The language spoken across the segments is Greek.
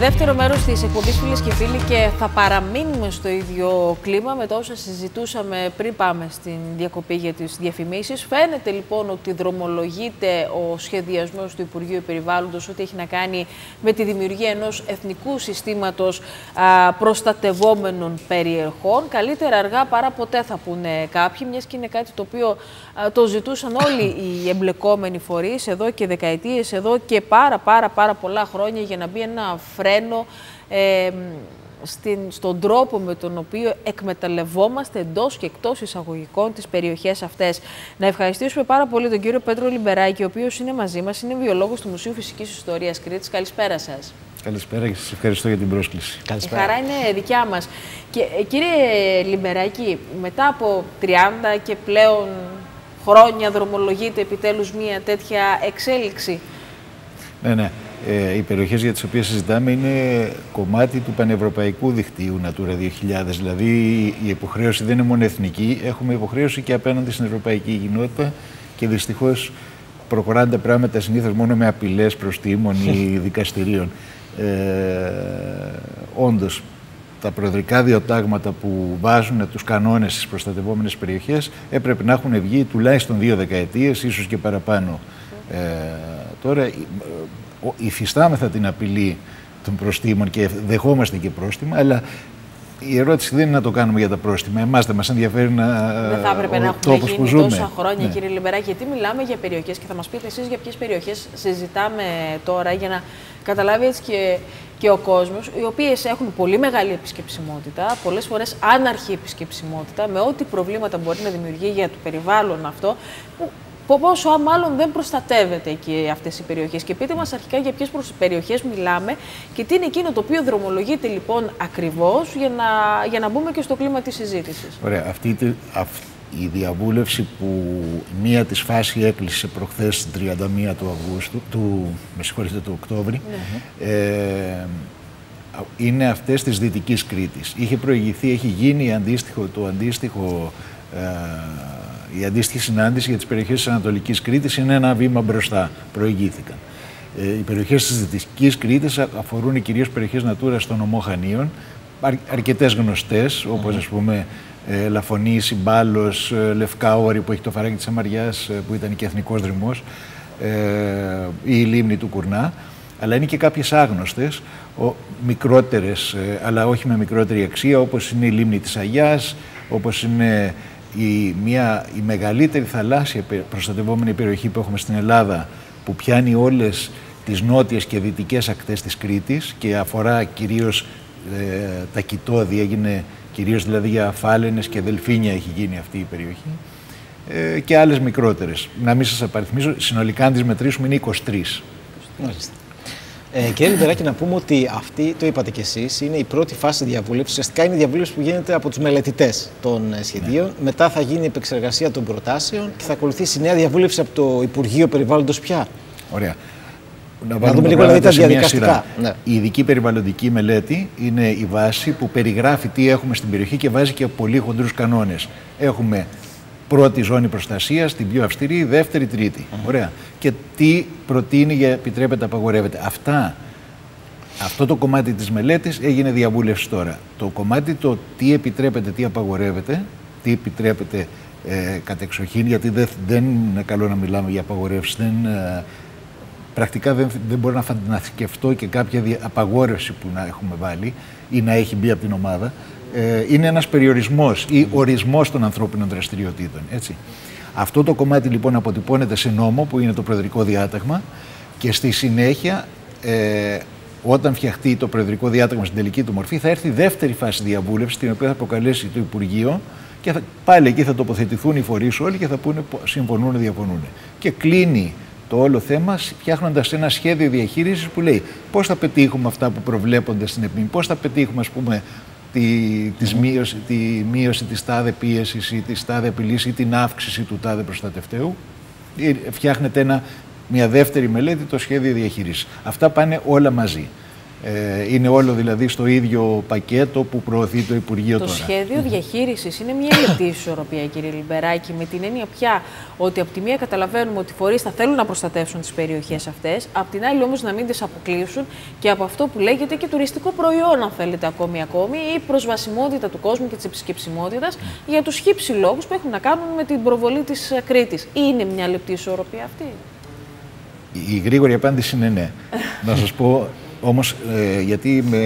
δεύτερο μέρος της εκπομπής, φίλες και φίλοι, και θα παραμείνουμε στο ίδιο κλίμα με τα όσα συζητούσαμε πριν πάμε στην διακοπή για τις διαφημίσεις. Φαίνεται λοιπόν ότι δρομολογείται ο σχεδιασμός του Υπουργείου Περιβάλλοντος, ό,τι έχει να κάνει με τη δημιουργία ενός εθνικού συστήματος προστατευόμενων περιοχών. Καλύτερα αργά παρά ποτέ, θα πούνε κάποιοι, μιας και είναι κάτι το οποίο το ζητούσαν όλοι οι εμπλεκόμενοι φορείς εδώ και δεκαετίες, εδώ και πάρα πολλά χρόνια, για να μπει ένα φρένο στον τρόπο με τον οποίο εκμεταλλευόμαστε εντός και εκτός εισαγωγικών τις περιοχές αυτές. Να ευχαριστήσουμε πάρα πολύ τον κύριο Πέτρο Λιμπεράκη, ο οποίος είναι μαζί μας, είναι βιολόγος του Μουσείου Φυσικής Ιστορίας Κρήτης. Καλησπέρα σας. Καλησπέρα και σας ευχαριστώ για την πρόσκληση. Καλησπέρα. Η χαρά είναι δικιά μας. Και, κύριε Λιμπεράκη, μετά από 30 και πλέον χρόνια δρομολογείται επιτέλους μια τέτοια εξέλιξη. Ναι. Οι περιοχές για τις οποίες συζητάμε είναι κομμάτι του πανευρωπαϊκού δικτύου Natura 2000. Δηλαδή η υποχρέωση δεν είναι μόνο εθνική, έχουμε υποχρέωση και απέναντι στην ευρωπαϊκή κοινότητα και δυστυχώς προχωράνε τα πράγματα συνήθως μόνο με απειλές προστήμων ή δικαστηρίων. Όντως, τα προεδρικά διατάγματα που βάζουν τους κανόνες στις προστατευόμενες περιοχές έπρεπε να έχουν βγει τουλάχιστον 2 δεκαετίες, ίσως και παραπάνω. Τώρα υφιστάμεθα την απειλή των προστήμων και δεχόμαστε και πρόστιμα, αλλά η ερώτηση δεν είναι να το κάνουμε για τα πρόστιμα. Εμάς δεν μας ενδιαφέρει να. Δεν θα έπρεπε να έχουμε γίνει τόσα χρόνια, ναι, κύριε Λιμπεράκη, γιατί μιλάμε για περιοχές και θα μας πείτε εσείς για ποιες περιοχές συζητάμε τώρα, για να καταλάβει έτσι και ο κόσμος, οι οποίες έχουν πολύ μεγάλη επισκεψιμότητα, πολλές φορές άναρχη επισκεψιμότητα, με ό,τι προβλήματα μπορεί να δημιουργεί για το περιβάλλον αυτό. Πόσο μάλλον δεν προστατεύεται και αυτές οι περιοχές. Και πείτε μας αρχικά για ποιες περιοχές μιλάμε και τι είναι εκείνο το οποίο δρομολογείται λοιπόν ακριβώς, για να μπούμε και στο κλίμα της συζήτησης. Ωραία. Αυτή η διαβούλευση που μία της φάση έκλεισε προχθές στις 31 του Αυγούστου, του Οκτώβρη, ναι, είναι αυτές της Δυτικής Κρήτης. Είχε προηγηθεί, έχει γίνει η αντίστοιχη συνάντηση για τις περιοχές της Ανατολικής Κρήτης, είναι ένα βήμα μπροστά, προηγήθηκαν. Οι περιοχές της Δυτικής Κρήτης αφορούν κυρίως περιοχές Natura στον νομό Χανίων, αρκετές γνωστές, όπως ας πούμε Λαφωνή, Συμπάλος, Λευκά Όρη που έχει το φαράγγι της Αμαριάς που ήταν και εθνικός δρυμός, ή η λίμνη του Κουρνά, αλλά είναι και κάποιες άγνωστες, μικρότερες, αλλά όχι με μικρότερη αξία, όπως είναι η λίμνη της Αγιάς, όπως είναι η μεγαλύτερη θαλάσσια προστατευόμενη περιοχή που έχουμε στην Ελλάδα, που πιάνει όλες τις νότιες και δυτικές ακτές της Κρήτης και αφορά κυρίως τα κοιτόδη, έγινε κυρίως δηλαδή για φάλαινες και δελφίνια έχει γίνει αυτή η περιοχή, και άλλες μικρότερες. Να μην σας απαριθμίσω, συνολικά αν τις μετρήσουμε είναι 23. Κύριε Λιμπεράκη, να πούμε ότι αυτή, το είπατε κι εσείς, είναι η πρώτη φάση διαβούλευση. Ουσιαστικά είναι η διαβούλευση που γίνεται από τους μελετητές των σχεδίων. Ναι. Μετά θα γίνει η επεξεργασία των προτάσεων και θα ακολουθήσει η νέα διαβούλευση από το Υπουργείο Περιβάλλοντος πια. Ωραία. Να δούμε λίγο δηλαδή τα διαδικαστικά. Ναι. Η ειδική περιβαλλοντική μελέτη είναι η βάση που περιγράφει τι έχουμε στην περιοχή και βάζει και πολύ χοντρούς κανόνες. Έχουμε πρώτη ζώνη προστασίας, την πιο αυστηρή, δεύτερη, τρίτη. Ωραία. Και τι προτείνει για επιτρέπεται, απαγορεύεται. Αυτό το κομμάτι της μελέτης έγινε διαβούλευση τώρα. Το κομμάτι το τι επιτρέπεται, τι απαγορεύεται, τι επιτρέπεται κατεξοχήν, γιατί δεν είναι καλό να μιλάμε για απαγορεύσεις. Πρακτικά δεν μπορώ να σκεφτώ και κάποια απαγόρευση που να έχουμε βάλει ή να έχει μπει από την ομάδα. Είναι ένας περιορισμός ή ορισμός των ανθρώπινων δραστηριοτήτων. Έτσι. Αυτό το κομμάτι λοιπόν αποτυπώνεται σε νόμο που είναι το προεδρικό διάταγμα και στη συνέχεια όταν φτιαχτεί το προεδρικό διάταγμα στην τελική του μορφή θα έρθει η δεύτερη φάση διαβούλευση την οποία θα προκαλέσει το Υπουργείο και πάλι εκεί θα τοποθετηθούν οι φορείς όλοι και θα πούνε συμφωνούν ή διαφωνούν. Και κλείνει το όλο θέμα φτιάχνοντας ένα σχέδιο διαχείρισης που λέει πώς θα πετύχουμε αυτά που προβλέπονται στην ΕΠΜΗ, πώς θα πετύχουμε ας πούμε τη μείωση της τάδε πίεσης ή της τάδε απειλής ή την αύξηση του τάδε προστατευτέου. Φτιάχνεται μια δεύτερη μελέτη, το σχέδιο διαχείρισης. Αυτά πάνε όλα μαζί. Είναι όλο δηλαδή στο ίδιο πακέτο που προωθεί το Υπουργείο τώρα. Το σχέδιο διαχείρισης είναι μια λεπτή ισορροπία, κύριε Λιμπεράκη, με την έννοια πια ότι από τη μία καταλαβαίνουμε ότι οι φορείς θα θέλουν να προστατεύσουν τις περιοχές αυτές, από την άλλη όμως να μην τις αποκλείσουν και από αυτό που λέγεται και τουριστικό προϊόν, αν θέλετε, ακόμη, η προσβασιμότητα του κόσμου και της επισκεψιμότητας για τους χύψη λόγους που έχουν να κάνουν με την προβολή της Κρήτης. Είναι μια λεπτή ισορροπία αυτή? Η γρήγορη απάντηση είναι ναι. Να σας πω. Όμως, γιατί με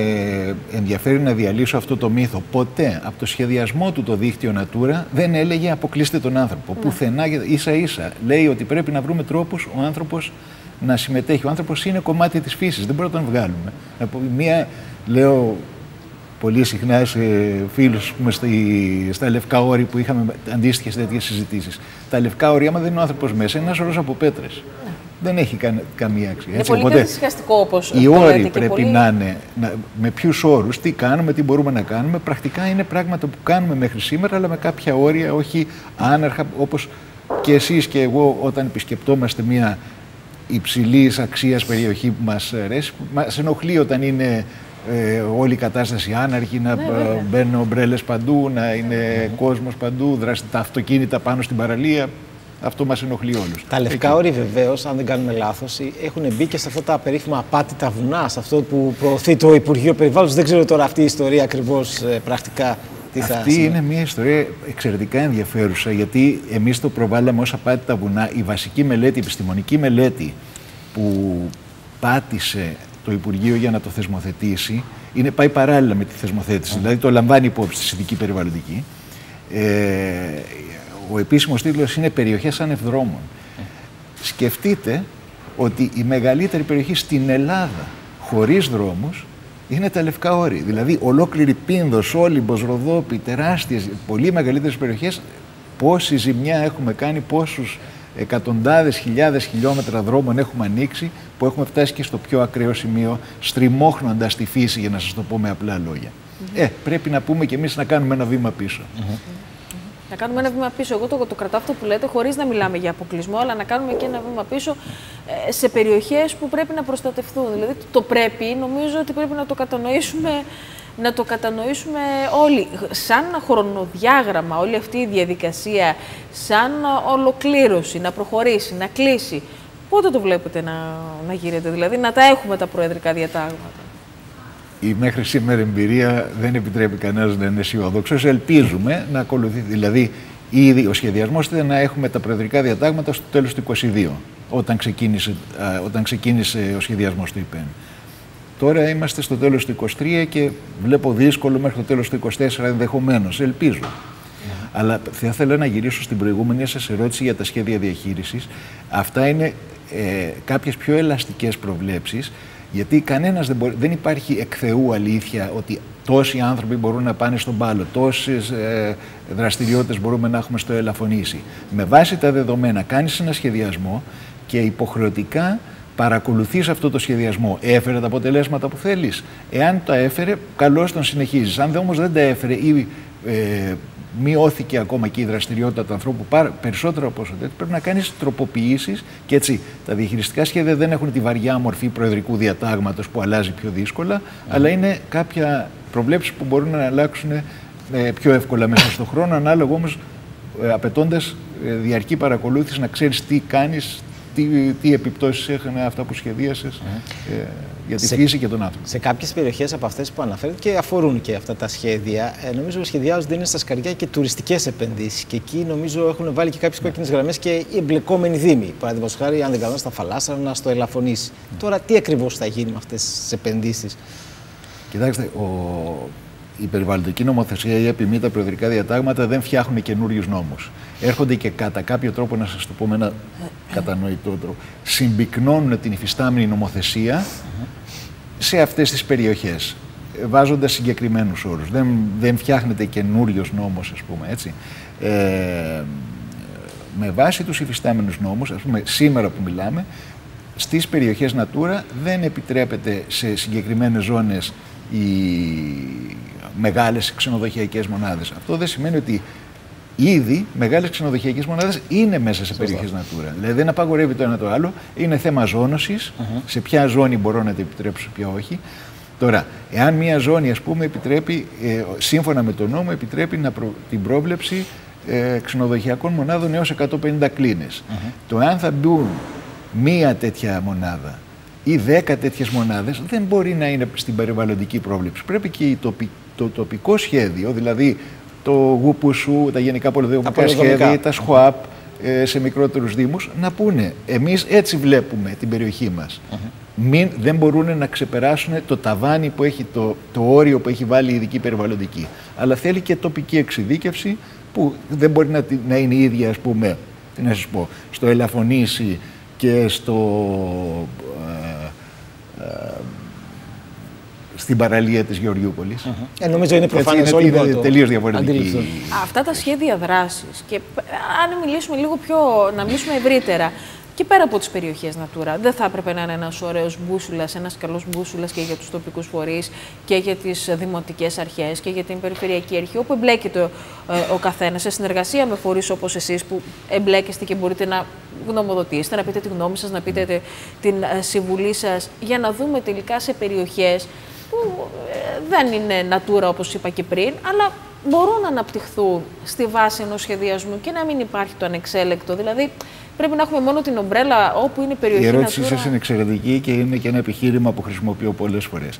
ενδιαφέρει να διαλύσω αυτό το μύθο. Ποτέ από το σχεδιασμό του το δίκτυο Natura δεν έλεγε αποκλείστε τον άνθρωπο. Ναι. Πουθενά, ίσα-ίσα. Λέει ότι πρέπει να βρούμε τρόπους ο άνθρωπος να συμμετέχει. Ο άνθρωπος είναι κομμάτι της φύσης, δεν μπορούμε να τον βγάλουμε. Μία, λέω πολύ συχνά σε φίλους που είμαστε στα Λευκά Όρη που είχαμε αντίστοιχες τέτοιες συζητήσεις. Τα Λευκά Όρη, άμα δεν είναι ο άνθρωπος μέσα, είναι ένας ορός από πέτρες. Ναι. Δεν έχει καμία αξία. Είναι πολύ καθυσιαστικό όπως οι όροι πρέπει πολύ... να είναι, με ποιους όρους, τι κάνουμε, τι μπορούμε να κάνουμε. Πρακτικά είναι πράγματα που κάνουμε μέχρι σήμερα, αλλά με κάποια όρια, όχι άναρχα, όπως και εσείς και εγώ όταν επισκεπτόμαστε μια υψηλής αξίας περιοχή που μας αρέσει. Μας ενοχλεί όταν είναι όλη η κατάσταση άναρχη, να μπαίνουν ομπρέλες παντού, να είναι κόσμος παντού, τα αυτοκίνητα πάνω στην παραλία. Αυτό μας ενοχλεί όλους. Τα Λευκά Όρη, βεβαίως, αν δεν κάνουμε λάθος, έχουν μπει και σε αυτά τα περίφημα απάτητα βουνά, σε αυτό που προωθεί το Υπουργείο Περιβάλλοντος. Δεν ξέρω τώρα αυτή η ιστορία ακριβώς πρακτικά τι θα σημαίνει. Αυτή είναι μια ιστορία εξαιρετικά ενδιαφέρουσα, γιατί εμείς το προβάλαμε ως απάτητα βουνά. Η βασική μελέτη, η επιστημονική μελέτη που πάτησε το Υπουργείο για να το θεσμοθετήσει, πάει παράλληλα με τη θεσμοθέτηση. Δηλαδή το λαμβάνει υπόψη στη Συνθήκη Περιβαλλοντική. Ο επίσημος τίτλος είναι «Περιοχές ανευδρόμων». Σκεφτείτε ότι η μεγαλύτερη περιοχή στην Ελλάδα χωρίς δρόμους είναι τα Λευκά Όρη. Δηλαδή ολόκληρη Πίνδος, Όλυμπος, Ροδόπη, τεράστιες, πολύ μεγαλύτερες περιοχές. Πόση ζημιά έχουμε κάνει, πόσους εκατοντάδες χιλιάδες χιλιόμετρα δρόμων έχουμε ανοίξει, που έχουμε φτάσει και στο πιο ακραίο σημείο, στριμώχνοντας τη φύση, για να σας το πω με απλά λόγια. Πρέπει να πούμε κι εμείς να κάνουμε ένα βήμα πίσω. Να κάνουμε ένα βήμα πίσω. Εγώ το κρατάω αυτό που λέτε, χωρίς να μιλάμε για αποκλεισμό, αλλά να κάνουμε και ένα βήμα πίσω σε περιοχές που πρέπει να προστατευτούν. Δηλαδή, το πρέπει, νομίζω ότι πρέπει να το κατανοήσουμε, όλοι. Σαν χρονοδιάγραμμα, όλη αυτή η διαδικασία, σαν ολοκλήρωση, να προχωρήσει, να κλείσει. Πότε το βλέπετε να γίνεται, δηλαδή, να τα έχουμε τα προεδρικά διατάγματα? Η μέχρι σήμερα εμπειρία δεν επιτρέπει κανένας να είναι αισιοδόξος. Ελπίζουμε να ακολουθεί. Δηλαδή, ήδη ο σχεδιασμός ήταν να έχουμε τα προεδρικά διατάγματα στο τέλος του 2022, όταν ξεκίνησε ο σχεδιασμός του ΙΠΕΝ. Τώρα είμαστε στο τέλος του 2023 και βλέπω δύσκολο μέχρι το τέλος του 2024 ενδεχομένως. Ελπίζω. Αλλά θα ήθελα να γυρίσω στην προηγούμενη σας ερώτηση για τα σχέδια διαχείρισης. Αυτά είναι κάποιες πιο ελαστικές προβλέψεις. Γιατί κανένας δεν υπάρχει εκ Θεού αλήθεια ότι τόσοι άνθρωποι μπορούν να πάνε στον Πάλο, τόσες δραστηριότητες μπορούμε να έχουμε στο Ελαφωνήσι. Με βάση τα δεδομένα κάνεις ένα σχεδιασμό και υποχρεωτικά παρακολουθείς αυτό το σχεδιασμό. Έφερε τα αποτελέσματα που θέλεις. Εάν τα έφερε, καλώς τον συνεχίζεις. Αν όμως δεν τα έφερε ή μειώθηκε ακόμα και η δραστηριότητα του ανθρώπου περισσότερο από όσο τέτοιο, πρέπει να κάνεις τροποποιήσεις και έτσι. Τα διαχειριστικά σχέδια δεν έχουν τη βαριά μορφή προεδρικού διατάγματος που αλλάζει πιο δύσκολα, αλλά είναι κάποια προβλέψεις που μπορούν να αλλάξουν πιο εύκολα μέσα στον χρόνο, ανάλογα όμως απαιτώντας διαρκή παρακολούθηση, να ξέρεις τι κάνεις, τι επιπτώσεις έχουν αυτά που σχεδίασες. Για τη φύση και τον άνθρωπο. Σε κάποιες περιοχές από αυτές που αναφέρετε και αφορούν και αυτά τα σχέδια, νομίζω ότι σχεδιάζονται είναι στα σκαριά και τουριστικές επενδύσεις. Και εκεί νομίζω έχουν βάλει και κάποιες κόκκινες γραμμές και οι εμπλεκόμενοι δήμοι. Παραδείγματος χάρη, αν δεν κάνω, στα Φαλάσσανα, στο Ελαφονήσι. Τώρα, τι ακριβώς θα γίνει με αυτές τις επενδύσεις? Κοιτάξτε, η περιβαλλοντική νομοθεσία ή επί μη τα προεδρικά διατάγματα δεν φτιάχνουν καινούριους νόμους. Έρχονται και κατά κάποιο τρόπο, να σας το πω με ένα κατανοητό τρόπο, συμπυκνώνουν την υφιστάμενη νομοθεσία σε αυτές τις περιοχές, βάζοντας συγκεκριμένους όρους. Δεν φτιάχνεται καινούριος νόμος, ας πούμε, έτσι. Με βάση τους υφιστάμενους νόμους, ας πούμε, σήμερα που μιλάμε, στις περιοχές Natura δεν επιτρέπεται σε συγκεκριμένες ζώνες οι μεγάλες ξενοδοχειακές μονάδες. Αυτό δεν σημαίνει ότι ήδη μεγάλες ξενοδοχειακές μονάδες είναι μέσα σε περιοχές Natura. Δηλαδή δεν απαγορεύει το ένα το άλλο, είναι θέμα ζώνωσης, σε ποια ζώνη μπορώ να το επιτρέψω, ποια όχι. Τώρα, εάν μια ζώνη, ας πούμε, επιτρέπει, σύμφωνα με τον νόμο, επιτρέπει την πρόβλεψη ξενοδοχειακών μονάδων έως 150 κλίνες. Το αν θα μπουν μία τέτοια μονάδα ή 10 τέτοιες μονάδες δεν μπορεί να είναι στην περιβαλλοντική πρόβλεψη. Πρέπει και το τοπικό σχέδιο, δηλαδή το γουπουσού, τα γενικά πολυδομικά σχέδια, τα ΣΧΟΑΠ, σε μικρότερους δήμους, να πούνε εμείς έτσι βλέπουμε την περιοχή μας. Δεν μπορούν να ξεπεράσουν το ταβάνι που έχει, το όριο που έχει βάλει η ειδική περιβαλλοντική. Αλλά θέλει και τοπική εξειδίκευση που δεν μπορεί να είναι η ίδια, ας πούμε, τι να σας πω, στο Ελαφονήσι και στην παραλία της Γεωργιούπολης. Νομίζω είναι προφανές, όλοι είναι τελείως διαφορετικοί. Αυτά τα σχέδια δράσης, και αν μιλήσουμε λίγο πιο, να μιλήσουμε ευρύτερα, και πέρα από τις περιοχές Natura, δεν θα έπρεπε να είναι ένας ωραίος μπούσουλας, ένας καλός μπούσουλας και για τους τοπικούς φορείς και για τις δημοτικές αρχές και για την περιφερειακή αρχή, όπου εμπλέκεται ο καθένας, σε συνεργασία με φορείς όπως εσείς που εμπλέκεστε και μπορείτε να γνωμοδοτήσετε, να πείτε τη γνώμη σας, να πείτε την συμβουλή σας, για να δούμε τελικά σε περιοχές που δεν είναι Natura όπως είπα και πριν, αλλά μπορούν να αναπτυχθούν στη βάση ενός σχεδιασμού και να μην υπάρχει το ανεξέλεκτο. Δηλαδή, πρέπει να έχουμε μόνο την ομπρέλα όπου είναι η περιοχή. Η ερώτησή σας είναι εξαιρετική και είναι και ένα επιχείρημα που χρησιμοποιώ πολλές φορές.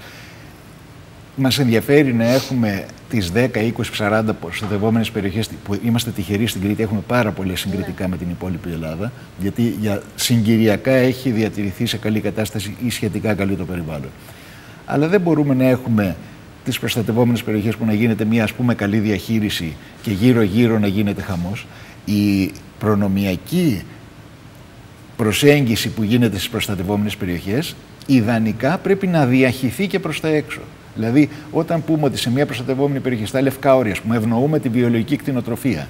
Μας ενδιαφέρει να έχουμε τις 10, 20, 40 προστατευόμενες περιοχές που είμαστε τυχεροί στην Κρήτη. Έχουμε πάρα πολλές συγκριτικά με την υπόλοιπη Ελλάδα. Γιατί συγκυριακά έχει διατηρηθεί σε καλή κατάσταση ή σχετικά καλή το περιβάλλον. Αλλά δεν μπορούμε να έχουμε τις προστατευόμενες περιοχές που να γίνεται μια, ας πούμε, καλή διαχείριση και γύρω-γύρω να γίνεται χαμός. Η προνομιακή προσέγγιση που γίνεται στις προστατευόμενες περιοχές ιδανικά πρέπει να διαχυθεί και προς τα έξω. Δηλαδή, όταν πούμε ότι σε μια προστατευόμενη περιοχή, στα Λευκά Όρη, που ευνοούμε τη βιολογική κτηνοτροφία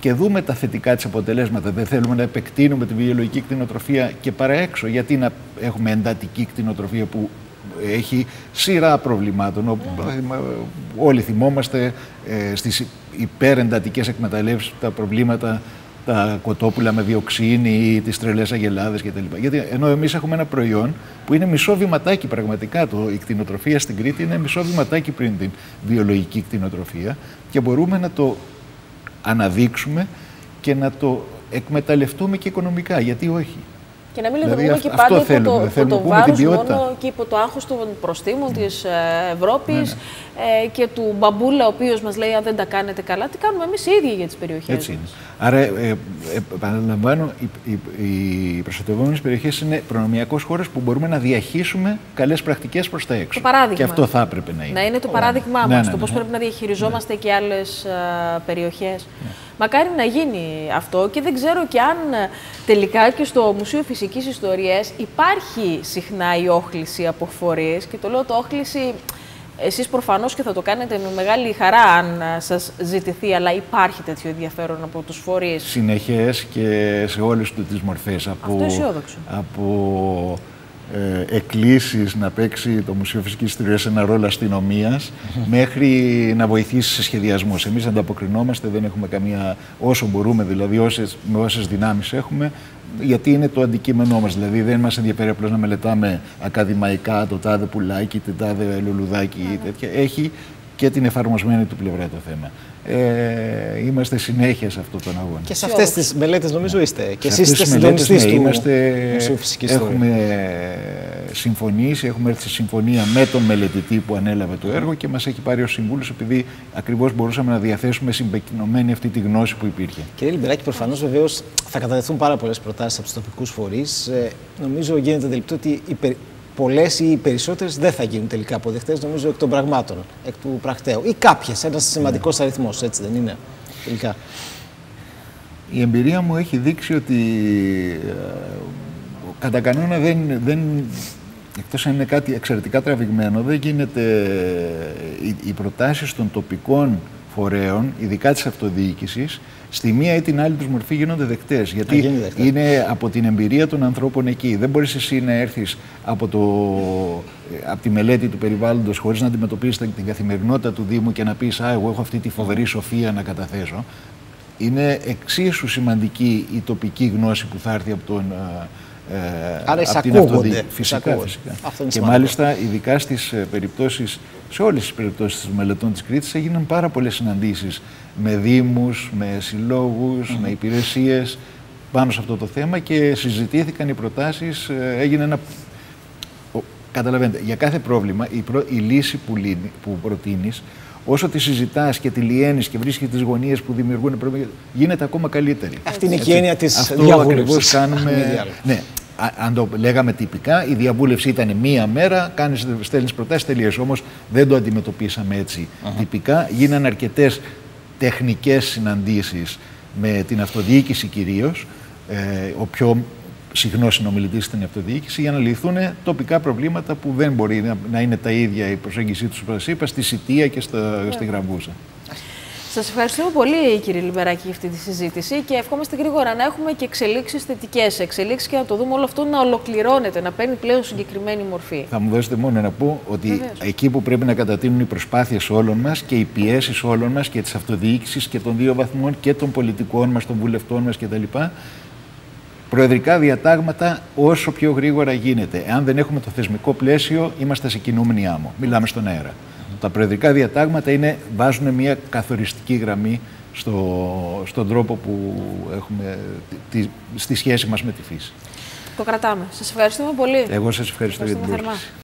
και δούμε τα θετικά της αποτελέσματα, δεν θέλουμε να επεκτείνουμε τη βιολογική κτηνοτροφία και παραέξω. Γιατί να έχουμε εντατική κτηνοτροφία που έχει σειρά προβλημάτων. Όλοι θυμόμαστε στις υπερεντατικές εκμεταλλεύσεις τα προβλήματα, τα κοτόπουλα με διοξίνη ή τις τρελές αγελάδες κτλ. Γιατί ενώ εμείς έχουμε ένα προϊόν που είναι μισό βηματάκι πραγματικά, η κτηνοτροφία στην Κρήτη είναι μισό βηματάκι πριν την βιολογική κτηνοτροφία και μπορούμε να το αναδείξουμε και να το εκμεταλλευτούμε και οικονομικά. Γιατί όχι. Και να μην λειτουργούμε και πάντα υπό το βάρος μόνο και υπό το άγχος των προστίμων της Ευρώπης και του μπαμπούλα, ο οποίος μας λέει αν δεν τα κάνετε καλά, τι κάνουμε εμείς οι ίδιοι για τις περιοχές. Έτσι είναι. Άρα, επαναλαμβάνω, οι προστατευόμενες περιοχές είναι προνομιακός χώρος που μπορούμε να διαχύσουμε καλές πρακτικές προς τα έξω. Και αυτό θα έπρεπε να είναι. Να είναι το παράδειγμά μας, το πώς πρέπει να διαχειριζόμαστε και άλλες περιοχές. Μακάρι να γίνει αυτό, και δεν ξέρω και αν τελικά και στο Μουσείο Φυσικής Ιστορίας υπάρχει συχνά η όχληση από φορείς, και το λέω το όχληση, εσείς προφανώς και θα το κάνετε με μεγάλη χαρά αν σας ζητηθεί, αλλά υπάρχει τέτοιο ενδιαφέρον από τους φορείς. Συνεχές και σε όλες τις μορφές. Από εκκλήσεις να παίξει το Μουσείο Φυσικής Ιστορίας ένα ρόλο αστυνομίας μέχρι να βοηθήσει σε σχεδιασμούς. Εμείς ανταποκρινόμαστε, δεν έχουμε καμία, όσο μπορούμε δηλαδή, με όσες δυνάμεις έχουμε, γιατί είναι το αντικείμενό μας. Δηλαδή δεν μας ενδιαφέρει απλώς να μελετάμε ακαδημαϊκά το τάδε πουλάκι, το τάδε λουλουδάκι ή τέτοια. Έχει και την εφαρμοσμένη του πλευρά το θέμα. Είμαστε συνέχεια σε αυτόν τον αγώνα. Και σε αυτές τις μελέτες νομίζω είστε. Και εσείς είστε συντονιστής του Μουσείου Φυσικής Ιστορίας. Έχουμε συμφωνήσει, έχουμε έρθει σε συμφωνία με τον μελετητή που ανέλαβε το έργο και μας έχει πάρει ως συμβούλους, επειδή ακριβώς μπορούσαμε να διαθέσουμε συμπυκνωμένη αυτή τη γνώση που υπήρχε. Κύριε Λιμπεράκη, προφανώς βεβαίως θα κατατεθούν πάρα πολλές προτάσεις από τους τοπικούς φορείς. Νομίζω γίνεται αντιληπτό ότι πολλές ή περισσότερες δεν θα γίνουν τελικά αποδεκτές, νομίζω, εκ των πραγμάτων, εκ του πρακτέου. Ή κάποιες, ένας σημαντικός αριθμός, έτσι δεν είναι τελικά. Η εμπειρία μου έχει δείξει ότι κατά κανόνα εκτός αν είναι κάτι εξαιρετικά τραβηγμένο, δεν γίνεται οι προτάσεις των τοπικών φορέων, ειδικά της αυτοδιοίκησης, στη μία ή την άλλη τους μορφή γίνονται δεκτές. Γιατί είναι από την εμπειρία των ανθρώπων εκεί. Δεν μπορείς εσύ να έρθεις από τη μελέτη του περιβάλλοντος χωρίς να αντιμετωπίσεις την καθημερινότητα του Δήμου και να πεις «Α, εγώ έχω αυτή τη φοβερή σοφία να καταθέσω». Είναι εξίσου σημαντική η τοπική γνώση που θα έρθει από τον Άρα εισακούγονται. Φυσικά. Και μάλιστα ειδικά στις περιπτώσεις, σε όλες τις περιπτώσεις των μελετών της Κρήτης έγιναν πάρα πολλές συναντήσεις με δήμους, με συλλόγους, με υπηρεσίες πάνω σε αυτό το θέμα και συζητήθηκαν οι προτάσεις, έγινε ένα... Καταλαβαίνετε, για κάθε πρόβλημα η λύση που προτείνεις, όσο τη συζητάς και τη λιένεις και βρίσκεις τις γωνίες που δημιουργούν πρόβλημα, γίνεται ακόμα καλύτερη. Αυτή είναι η έννοια της διαβούλευσης. Αυτό ακριβώς κάνουμε. Ναι. Αν το λέγαμε τυπικά, η διαβούλευση ήταν μία μέρα, στέλνεις προτάσεις, τελείως. Όμως δεν το αντιμετωπίσαμε έτσι τυπικά. Γίνανε αρκετές τεχνικές συναντήσεις με την αυτοδιοίκηση κυρίως, ο πιο συχνός συνομιλητής στην αυτοδιοίκηση, για να λυθούν τοπικά προβλήματα που δεν μπορεί να είναι τα ίδια η προσέγγιση τους, όπως είπα, στη Σιτία και στη Γραμπούσα. Σας ευχαριστούμε πολύ, κύριε Λιμπεράκη, για αυτή τη συζήτηση και ευχόμαστε γρήγορα να έχουμε και εξελίξεις, θετικές εξελίξεις και να το δούμε όλο αυτό να ολοκληρώνεται, να παίρνει πλέον συγκεκριμένη μορφή. Θα μου δώσετε μόνο να πω ότι εκεί που πρέπει να κατατείνουν οι προσπάθειες όλων μας και οι πιέσεις όλων μας και της αυτοδιοίκησης και των δύο βαθμών και των πολιτικών μας, των βουλευτών μας κτλ. Προεδρικά διατάγματα όσο πιο γρήγορα γίνεται. Εάν δεν έχουμε το θεσμικό πλαίσιο, είμαστε σε κινούμενη άμμο. Μιλάμε στον αέρα. Τα προεδρικά διατάγματα βάζουν μια καθοριστική γραμμή στον τρόπο που έχουμε στη σχέση μας με τη φύση. Το κρατάμε. Σας ευχαριστούμε πολύ. Εγώ σας ευχαριστώ για την πρόσκληση.